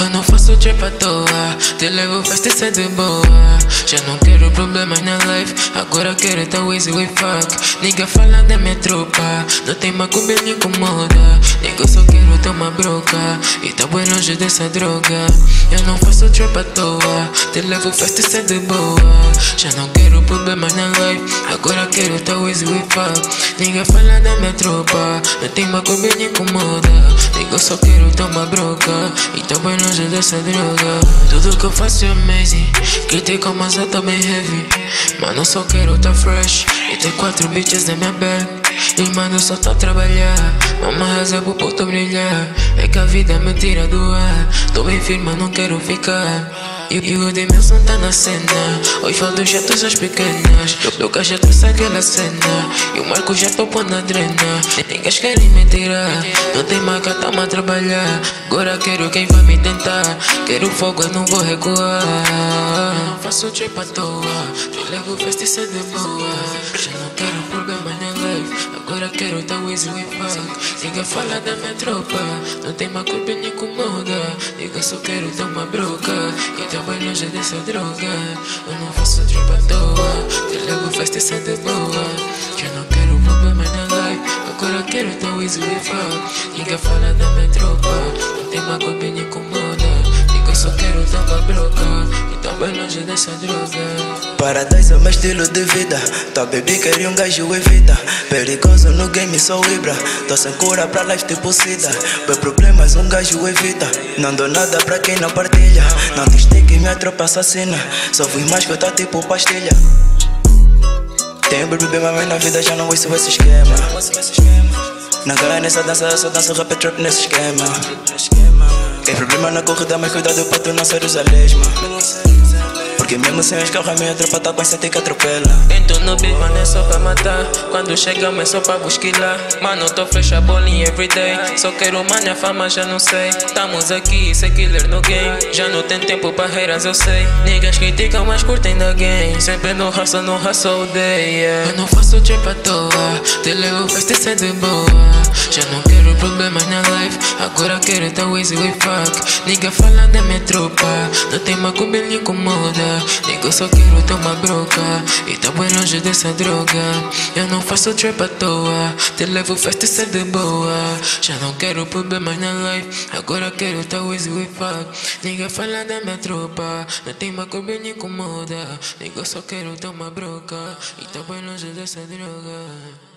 Eu não faço trip à toa, te levo festa e sai de boa. Já não quero problemas na life, agora quero tá easy we fuck. Nigga fala da minha tropa, não tem macumba me incomoda. Nigga só quero tomar broca e tá bem longe dessa droga. Eu não faço trip à toa, te levo festa e sai de boa. Já não quero problemas na life, agora quero tá easy we fuck. Nigga fala da minha tropa, não tem macumba me incomoda. Nigga só quero tomar broca e tá bem longe dessa droga. Tudo que eu faço é amazing, critico mas eu tô bem heavy. Mano, só quero tá fresh e ter 4 bitches na minha bag. E mano, só tá a trabalhar, mama reza pro puto brilhar. É que a vida me tira do ar, tô bem firme, não quero ficar. E o Edmilson tá na cena, hoje falo dos jetos às pequenas. Lucas já trouxe aquela cena, e o Marco já topou na drena. Ninguém querem me tirar, não tem marca, tamo a trabalhar. Agora quero quem vai me tentar, quero fogo, eu não vou recuar. Não faço trip à toa, te levo festa e sai de boa. Já não quero problema na life, agora quero tá easy we fuck. Ninguém fala da minha tropa, não tem má culpa nem incomoda. Ninguém só quero tomar broca, trabalho longe dessa droga. Eu não faço trip à toa, te levo festa e sai de boa. Que eu não quero problema na life, agora quero tão easy we fuck. Ninguém fala da minha tropa, não tem mágoa bem nem incomoda. Ninguém só quero dar uma broca, trabalho longe dessa droga. Paradise é meu estilo de vida. Tua baby queria um gajo evita. Perigoso no game, sou Ibra. Tô sem cura pra life tipo sida. Meu problema é um gajo evita. Não dou nada pra quem não partilha. Não desiste que minha tropa assassina. Só fui mais que eu tá tipo pastilha. Tenho bebê, mas na vida já não ouço esse esquema. Na galera nessa dança, eu só danço rap trap nesse esquema. Tem problema na corrida, mas cuidado pra tu não ser os alesma. Porque mesmo sem os carros, a minha tropa tá com essa que atropela. Entro no beat, mano, é só pra matar. Quando chegamos é só pra busquilar. Mano, tô fecha a bolinha everyday. Só quero mania, fama, já não sei. Estamos aqui, sei killer no game. Já não tem tempo pra reiras, eu sei. Niggas criticam, mas curtem da game. Sempre no raça, odeia. Eu não faço trip à toa, te levo festa e sai de boa. Já não quero problemas na life, agora quero tá easy we fuck. Nigga fala da minha tropa, não tem macumba, ele incomoda. Nigga só quero tomar broca e tá bem longe dessa droga. Eu não faço trip à toa, te levo festa e sai de boa. Já não quero problemas na life, agora quero tá easy we fuck. Nigga fala da minha tropa, não tem macumba, ele incomoda. Nigga só quero tomar broca e tá bem longe dessa droga.